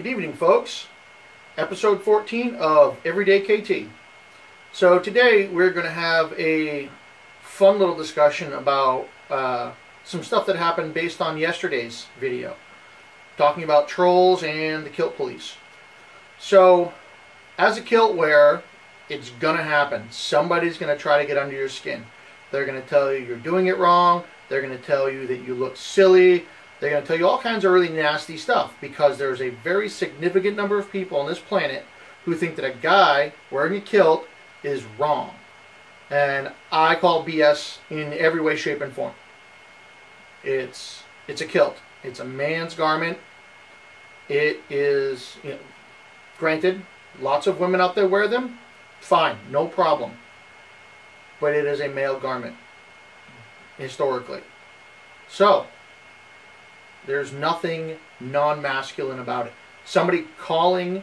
Good evening, folks. Episode 14 of Everyday KT. So today we're going to have a fun little discussion about some stuff that happened based on yesterday's video, talking about trolls and the kilt police. So as a kilt wearer, it's going to happen. Somebody's going to try to get under your skin. They're going to tell you you're doing it wrong. They're going to tell you that you look silly. They're going to tell you all kinds of really nasty stuff, because there's a very significant number of people on this planet who think that a guy wearing a kilt is wrong. And I call BS in every way, shape, and form. It's a kilt. It's a man's garment. It is, you know, granted, lots of women out there wear them. Fine, no problem. But it is a male garment, historically. So there's nothing non-masculine about it. Somebody calling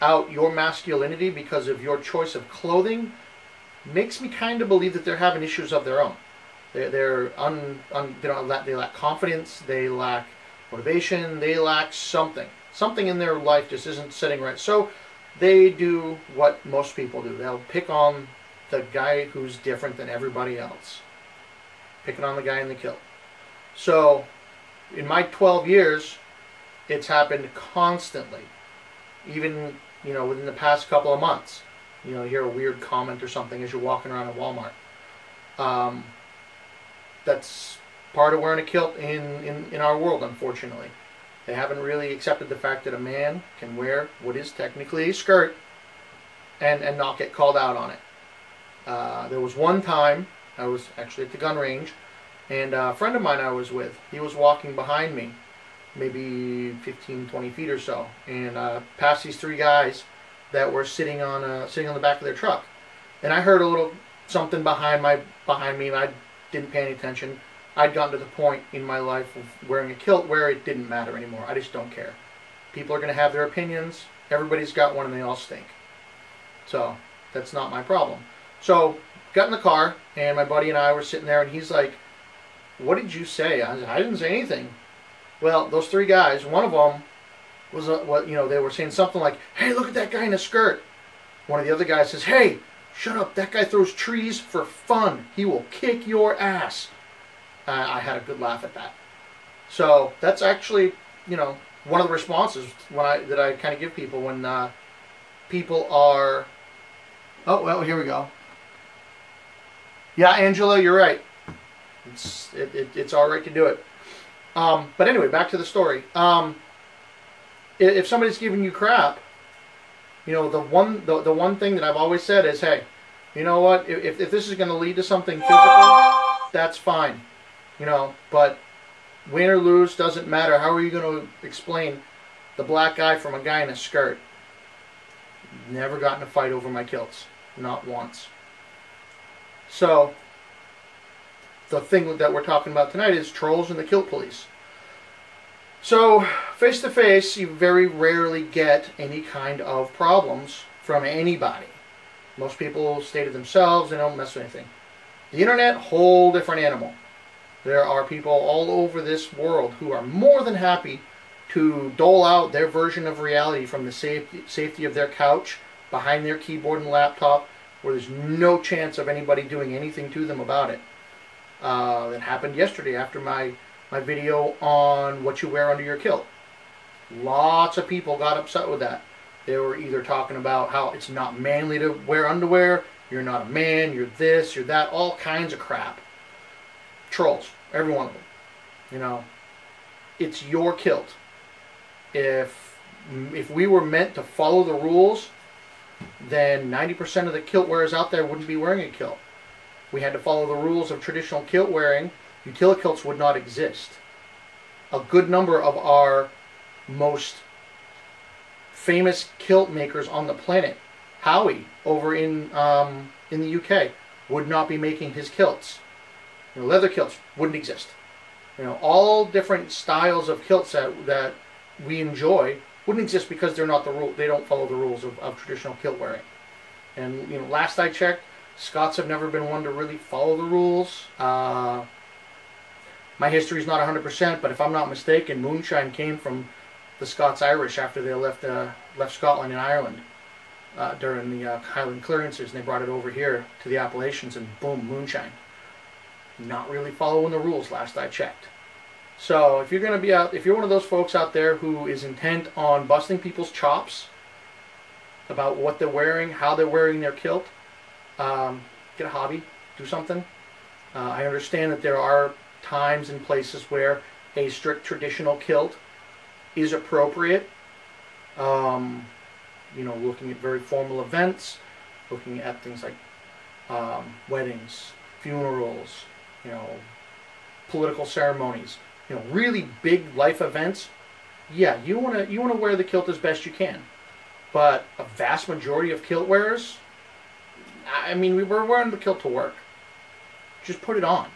out your masculinity because of your choice of clothing makes me kind of believe that they're having issues of their own. They lack confidence, they lack motivation, they lack something. Something in their life just isn't sitting right. So they do what most people do. They'll pick on the guy who's different than everybody else. Picking on the guy in the kilt. So in my 12 years, it's happened constantly. Even, you know, within the past couple of months, you know, you hear a weird comment or something as you're walking around at Walmart. That's part of wearing a kilt in our world, unfortunately. They haven't really accepted the fact that a man can wear what is technically a skirt and not get called out on it. There was one time, I was actually at the gun range, and a friend of mine I was with, he was walking behind me, maybe 15, 20 feet or so, and passed these three guys that were sitting on the back of their truck. And I heard a little something behind me, and I didn't pay any attention. I'd gotten to the point in my life of wearing a kilt where it didn't matter anymore. I just don't care. People are going to have their opinions. Everybody's got one, and they all stink. So that's not my problem. So got in the car, and my buddy and I were sitting there, and he's like, "What did you say?" I said, "I didn't say anything." Well, those three guys, one of them was, you know, they were saying something like, "Hey, look at that guy in a skirt." One of the other guys says, "Hey, shut up. That guy throws trees for fun. He will kick your ass." I had a good laugh at that. So that's actually, you know, one of the responses that I kind of give people when people are, oh, well, here we go. "Yeah, Angela, you're right. It's all right to do it." But anyway, back to the story. If somebody's giving you crap, you know, the one thing that I've always said is, hey, you know what? If this is going to lead to something physical, that's fine, you know. But win or lose doesn't matter. How are you going to explain the black guy from a guy in a skirt? Never gotten a fight over my kilts, not once. So the thing that we're talking about tonight is trolls and the kilt police. So, face-to-face, you very rarely get any kind of problems from anybody. Most people stay to themselves, they don't mess with anything. The internet, whole different animal. There are people all over this world who are more than happy to dole out their version of reality from the safety of their couch, behind their keyboard and laptop, where there's no chance of anybody doing anything to them about it. That happened yesterday after my video on what you wear under your kilt. Lots of people got upset with that. They were either talking about how it's not manly to wear underwear, you're not a man, you're this, you're that, all kinds of crap. Trolls, every one of them. You know, it's your kilt. If we were meant to follow the rules, then 90% of the kilt wearers out there wouldn't be wearing a kilt. We had to follow the rules of traditional kilt wearing, kilts would not exist. A good number of our most famous kilt makers on the planet, Howie over in the UK, would not be making his kilts. You know, leather kilts wouldn't exist. You know, all different styles of kilts that we enjoy wouldn't exist because they're not the rule. They don't follow the rules of traditional kilt wearing. And, you know, last I checked, Scots have never been one to really follow the rules. My history is not 100%, but if I'm not mistaken, moonshine came from the Scots-Irish after they left Scotland and Ireland during the Highland clearances, and they brought it over here to the Appalachians, and boom, moonshine. Not really following the rules last I checked. So if you're going to be out, if you're one of those folks out there who is intent on busting people's chops about what they're wearing, how they're wearing their kilt, get a hobby, do something. I understand that there are times and places where a strict traditional kilt is appropriate. You know, looking at very formal events, looking at things like weddings, funerals, you know, political ceremonies, you know, really big life events. Yeah, you want to wear the kilt as best you can. But a vast majority of kilt wearers, I mean, we were wearing the kilt to work. Just put it on.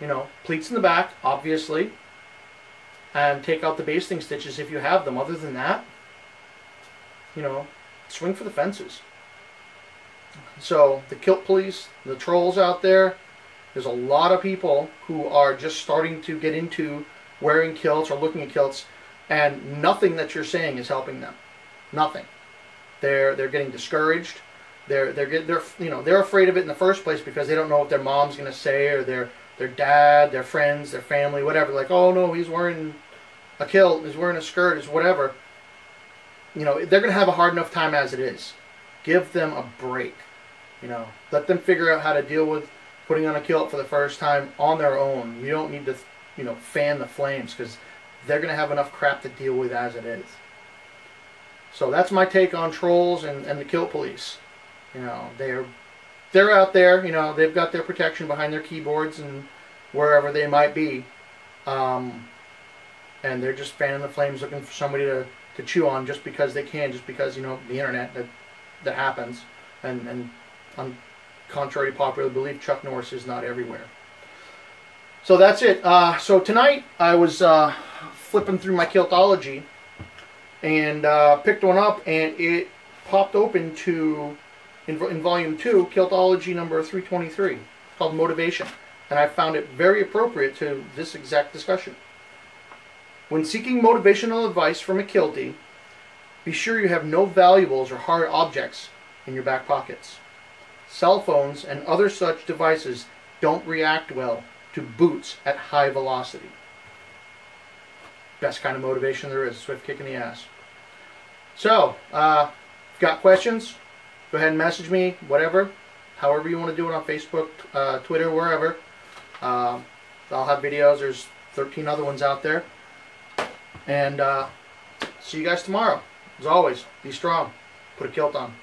You know, pleats in the back, obviously, and take out the basting stitches if you have them. Other than that, you know, swing for the fences. So the kilt police, the trolls out there, there's a lot of people who are just starting to get into wearing kilts or looking at kilts, and nothing that you're saying is helping them. Nothing. They're getting discouraged. They're afraid of it in the first place because they don't know what their mom's gonna say, or their dad, their friends, their family, whatever. Like, oh no, he's wearing a kilt, he's wearing a skirt, is whatever. You know, they're gonna have a hard enough time as it is. Give them a break. You know, let them figure out how to deal with putting on a kilt for the first time on their own. You don't need to, you know, fan the flames, because they're gonna have enough crap to deal with as it is. So that's my take on trolls and the kilt police. You know, they're out there. You know, they've got their protection behind their keyboards and wherever they might be, and they're just fanning the flames, looking for somebody to chew on just because they can, just because, you know, the internet, that happens. And on contrary to popular belief, Chuck Norris is not everywhere. So that's it. So tonight I was flipping through my Kiltology and picked one up, and it popped open to, in Volume 2, Kiltology number 323, called Motivation. And I found it very appropriate to this exact discussion. When seeking motivational advice from a kiltie, be sure you have no valuables or hard objects in your back pockets. Cell phones and other such devices don't react well to boots at high velocity. Best kind of motivation there is, swift kick in the ass. So, if you've got questions, go ahead and message me, whatever, however you want to do it, on Facebook, Twitter, wherever. I'll have videos. There's 13 other ones out there. And see you guys tomorrow. As always, be strong. Put a kilt on.